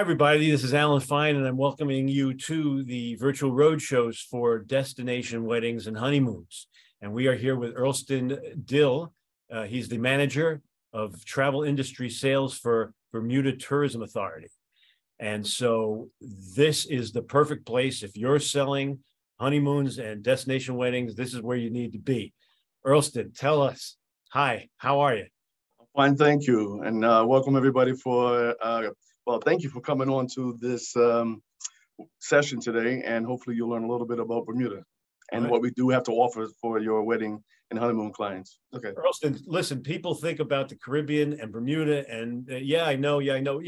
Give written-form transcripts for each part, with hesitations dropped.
Hi, everybody. This is Alan Fine, and I'm welcoming you to the Virtual Roadshows for Destination Weddings and Honeymoons. And we are here with Earlston Dill. He's the manager of travel industry sales for Bermuda Tourism Authority. And so this is the perfect place. If you're selling honeymoons and destination weddings, this is where you need to be. Earlston, tell us. Hi, how are you? Fine, thank you. And welcome, everybody, for... well, thank you for coming on to this session today, and hopefully you'll learn a little bit about Bermuda and what we do have to offer for your wedding and honeymoon clients. Okay. Earlston, listen, people think about the Caribbean and Bermuda and yeah,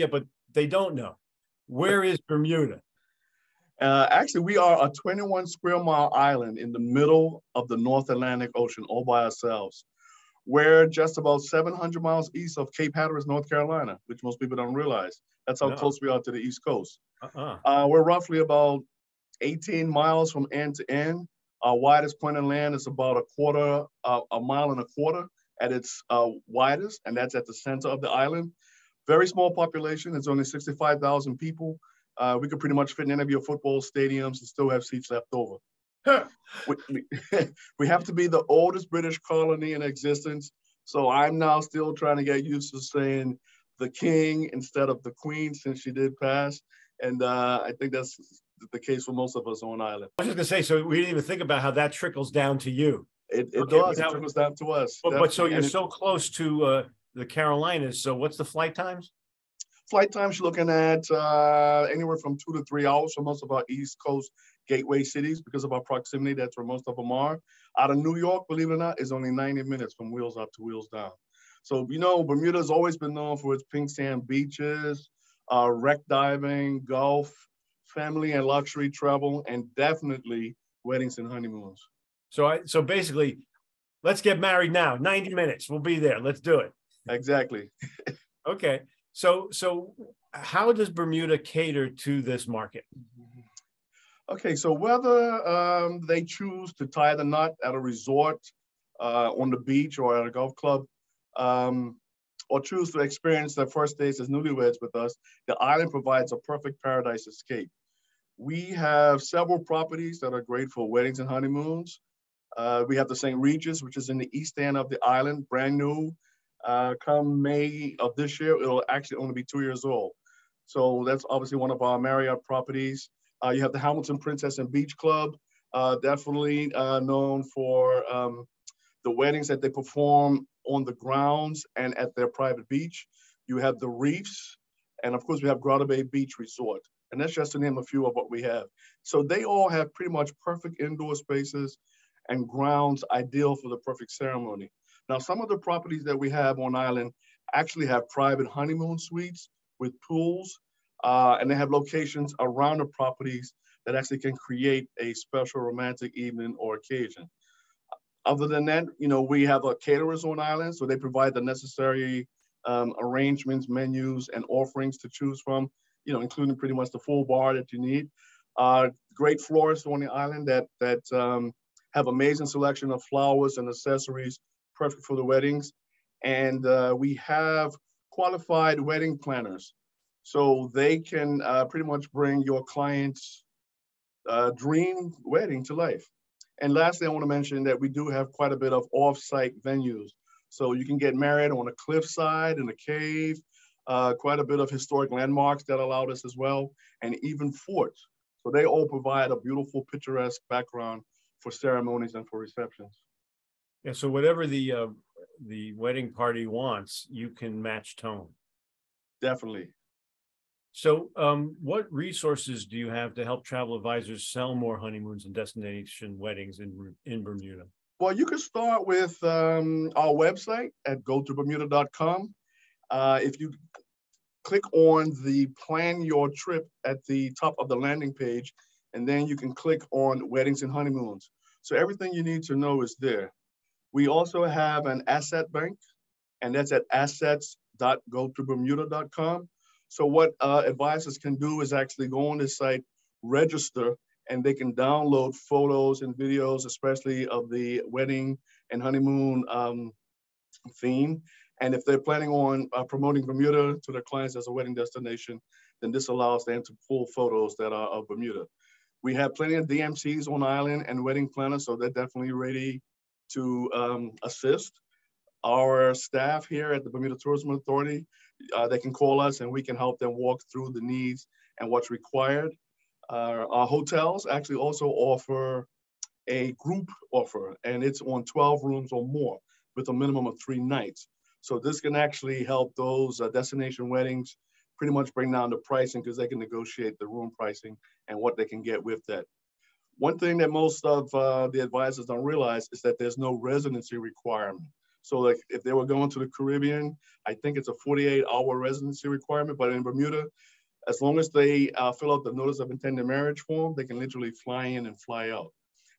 but they don't know. Where is Bermuda? Actually, we are a 21 square mile island in the middle of the North Atlantic Ocean all by ourselves. We're just about 700 miles east of Cape Hatteras, North Carolina, which most people don't realize. That's how close we are to the East Coast. We're roughly about 18 miles from end to end. Our widest point of land is about a mile and a quarter at its widest, and that's at the center of the island. Very small population. It's only 65,000 people. We could pretty much fit in any of your football stadiums and still have seats left over. We have to be the oldest British colony in existence. So I'm now still trying to get used to saying the king instead of the queen since she did pass. And I think that's the case for most of us on island. I was just going to say, so we didn't even think about how that trickles down to you. It does. It trickles down to us. But so you're so close to the Carolinas. So what's the flight times? Flight times, you're looking at anywhere from 2 to 3 hours for most of our East Coast gateway cities because of our proximity. That's where most of them are. Out of New York, believe it or not, is only 90 minutes from wheels up to wheels down. So, you know, Bermuda's always been known for its pink sand beaches, wreck diving, golf, family and luxury travel, and definitely weddings and honeymoons. So, so basically, let's get married now. 90 minutes. We'll be there. Let's do it. Exactly. Okay. So how does Bermuda cater to this market? Okay, so whether they choose to tie the knot at a resort, on the beach, or at a golf club, or choose to experience their first days as newlyweds with us, the island provides a perfect paradise escape. We have several properties that are great for weddings and honeymoons. We have the St. Regis, which is in the east end of the island, brand new. Come May of this year, it'll actually only be 2 years old. So that's obviously one of our Marriott properties. You have the Hamilton Princess and Beach Club, definitely known for the weddings that they perform on the grounds and at their private beach. You have the Reefs, and of course we have Grotto Bay Beach Resort. And that's just to name a few of what we have. So they all have pretty much perfect indoor spaces and grounds ideal for the perfect ceremony. Now, some of the properties that we have on island actually have private honeymoon suites with pools, and they have locations around the properties that actually can create a special romantic evening or occasion. Other than that, you know, we have a caterers on island, so they provide the necessary arrangements, menus, and offerings to choose from, you know, including pretty much the full bar that you need. Great florists on the island that have amazing selection of flowers and accessories, perfect for the weddings. And we have qualified wedding planners. So they can pretty much bring your client's dream wedding to life. And lastly, I want to mention that we do have quite a bit of off-site venues. So you can get married on a cliffside, in a cave, quite a bit of historic landmarks that allowed us as well, and even forts. So they all provide a beautiful, picturesque background for ceremonies and for receptions. Yeah, so whatever the wedding party wants, you can match tone. Definitely. So what resources do you have to help travel advisors sell more honeymoons and destination weddings in Bermuda? Well, you can start with our website at go2bermuda.com. If you click on the plan your trip at the top of the landing page, and then you can click on weddings and honeymoons. So everything you need to know is there. We also have an asset bank, and that's at assets.go2bermuda.com. So what advisors can do is actually go on this site, register, and they can download photos and videos, especially of the wedding and honeymoon theme. And if they're planning on promoting Bermuda to their clients as a wedding destination, then this allows them to pull photos that are of Bermuda. We have plenty of DMCs on the island and wedding planners, so they're definitely ready to assist. Our staff here at the Bermuda Tourism Authority, they can call us and we can help them walk through the needs and what's required. Our hotels actually also offer a group offer, and it's on 12 rooms or more with a minimum of 3 nights. So this can actually help those destination weddings pretty much bring down the pricing, because they can negotiate the room pricing and what they can get with that. One thing that most of the advisors don't realize is that there's no residency requirement. So like if they were going to the Caribbean, I think it's a 48-hour residency requirement, but in Bermuda, as long as they fill out the notice of intended marriage form, they can literally fly in and fly out.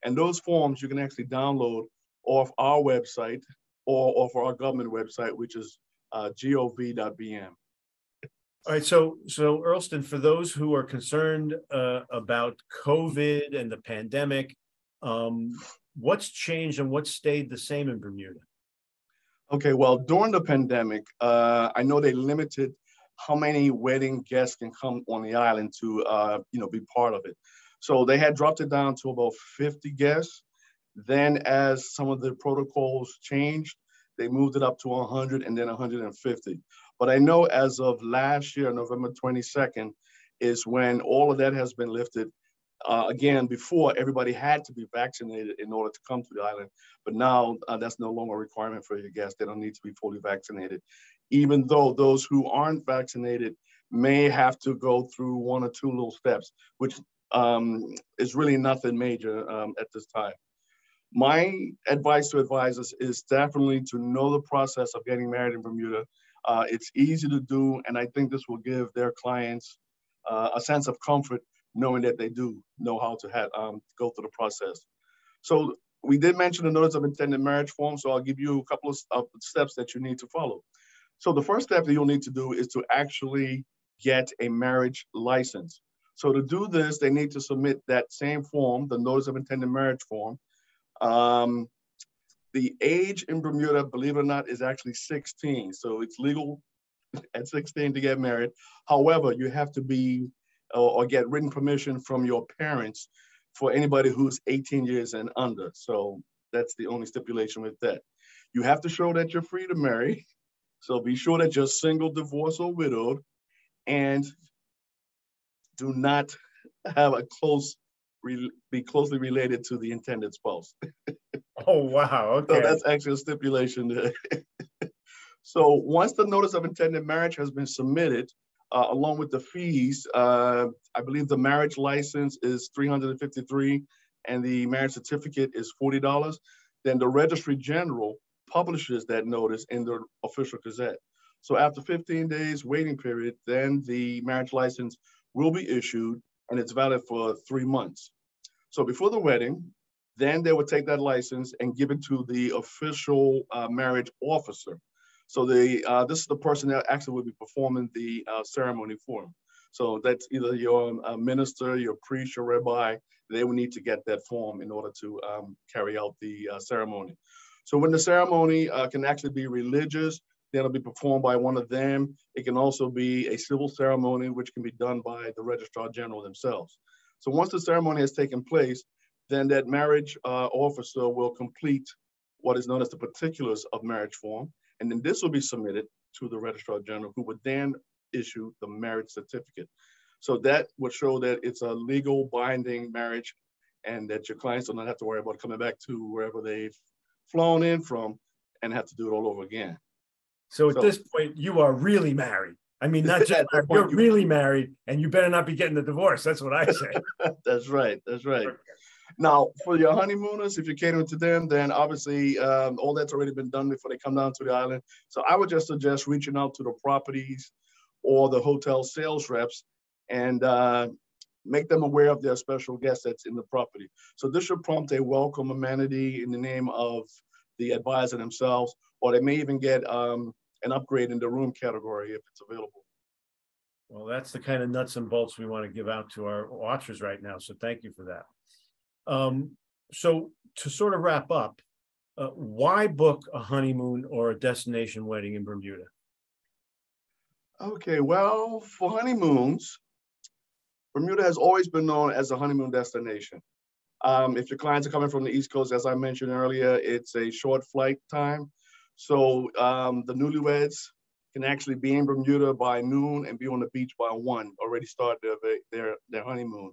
And those forms you can actually download off our website or off our government website, which is gov.bm. All right, so Earlston, for those who are concerned about COVID and the pandemic, what's changed and what stayed the same in Bermuda? Okay, well, during the pandemic, I know they limited how many wedding guests can come on the island to be part of it. So they had dropped it down to about 50 guests. Then as some of the protocols changed, they moved it up to 100 and then 150. But I know as of last year, November 22nd, is when all of that has been lifted. Again, before, everybody had to be vaccinated in order to come to the island, but now that's no longer a requirement for your guests. They don't need to be fully vaccinated, even though those who aren't vaccinated may have to go through 1 or 2 little steps, which is really nothing major at this time. My advice to advisors is definitely to know the process of getting married in Bermuda. It's easy to do, and I think this will give their clients a sense of comfort knowing that they do know how to go through the process. So we did mention the notice of intended marriage form, so I'll give you a couple of steps that you need to follow. So the first step that you'll need to do is to actually get a marriage license. So to do this, they need to submit that same form, the notice of intended marriage form. The age in Bermuda, believe it or not, is actually 16. So it's legal at 16 to get married. However, you have to be or get written permission from your parents for anybody who's 18 years and under. So that's the only stipulation with that. You have to show that you're free to marry. So be sure that you're single, divorced, or widowed, and do not have a be closely related to the intended spouse. Oh, wow, okay. So that's actually a stipulation there. So once the notice of intended marriage has been submitted, along with the fees, I believe the marriage license is $353 and the marriage certificate is $40. Then the Registry General publishes that notice in the official gazette. So after 15 days waiting period, then the marriage license will be issued and it's valid for 3 months. So before the wedding, then they would take that license and give it to the official marriage officer. So this is the person that actually will be performing the ceremony for them. So that's either your minister, your priest, your rabbi. They will need to get that form in order to carry out the ceremony. So when the ceremony can actually be religious, then it'll be performed by one of them. It can also be a civil ceremony, which can be done by the Registrar General themselves. So once the ceremony has taken place, then that marriage officer will complete what is known as the particulars of marriage form. And then this will be submitted to the Registrar General, who would then issue the marriage certificate. So that would show that it's a legal binding marriage and that your clients do not have to worry about coming back to wherever they've flown in from and have to do it all over again. So at this point, you are really married. I mean, not just married, you're really married, and you better not be getting the divorce. That's what I say. That's right. That's right. Okay. Now, for your honeymooners, if you're catering to them, then obviously all that's already been done before they come down to the island. So I would just suggest reaching out to the properties or the hotel sales reps and make them aware of their special guest that's in the property. So this should prompt a welcome amenity in the name of the advisor themselves, or they may even get an upgrade in the room category if it's available. Well, that's the kind of nuts and bolts we want to give out to our watchers right now. So thank you for that. So to sort of wrap up, why book a honeymoon or a destination wedding in Bermuda? Okay, well, for honeymoons, Bermuda has always been known as a honeymoon destination. If your clients are coming from the East Coast, as I mentioned earlier, it's a short flight time. So the newlyweds can actually be in Bermuda by noon and be on the beach by 1, already start their honeymoon.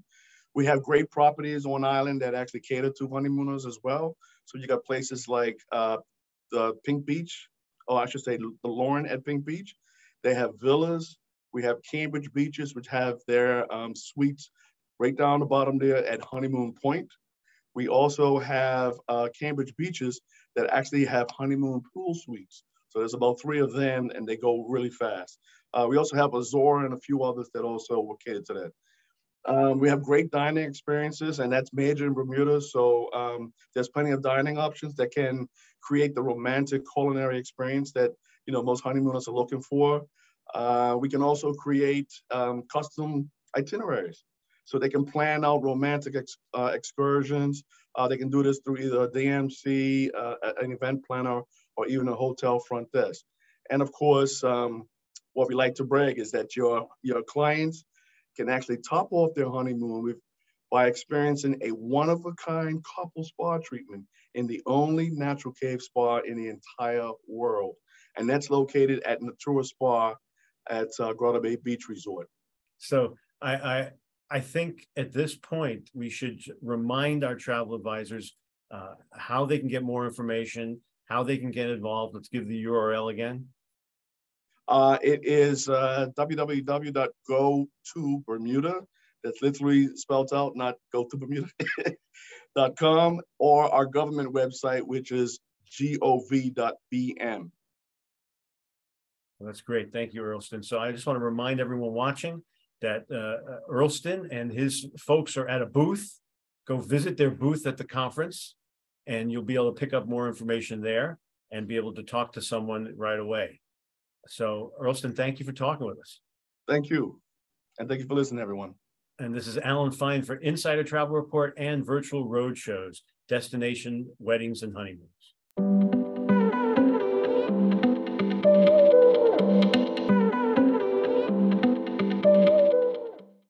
We have great properties on island that actually cater to honeymooners as well. So you got places like the Pink Beach, or I should say the Lauren at Pink Beach. They have villas. We have Cambridge Beaches, which have their suites right down the bottom there at Honeymoon Point. We also have Cambridge Beaches that actually have honeymoon pool suites. So there's about 3 of them, and they go really fast. We also have Azora and a few others that also will cater to that. We have great dining experiences, and that's major in Bermuda. So there's plenty of dining options that can create the romantic culinary experience that most honeymooners are looking for. We can also create custom itineraries. So they can plan out romantic excursions. They can do this through either a DMC, an event planner, or even a hotel front desk. And of course, what we like to brag is that your clients can actually top off their honeymoon by experiencing a one-of-a-kind couple spa treatment in the only natural cave spa in the entire world. And that's located at Natura Spa at Grotto Bay Beach Resort. So I think at this point, we should remind our travel advisors how they can get more information, how they can get involved. Let's give the URL again. It is www.go2bermuda. That's literally spelled out, not go2bermuda.com, or our government website, which is gov.bm. Well, that's great. Thank you, Earlston. So I just want to remind everyone watching that Earlston and his folks are at a booth. Go visit their booth at the conference, and you'll be able to pick up more information there and be able to talk to someone right away. So Earlston, thank you for talking with us. Thank you. And thank you for listening, everyone. And this is Alan Fine for Insider Travel Report and Virtual Roadshows, Destination Weddings and Honeymoons.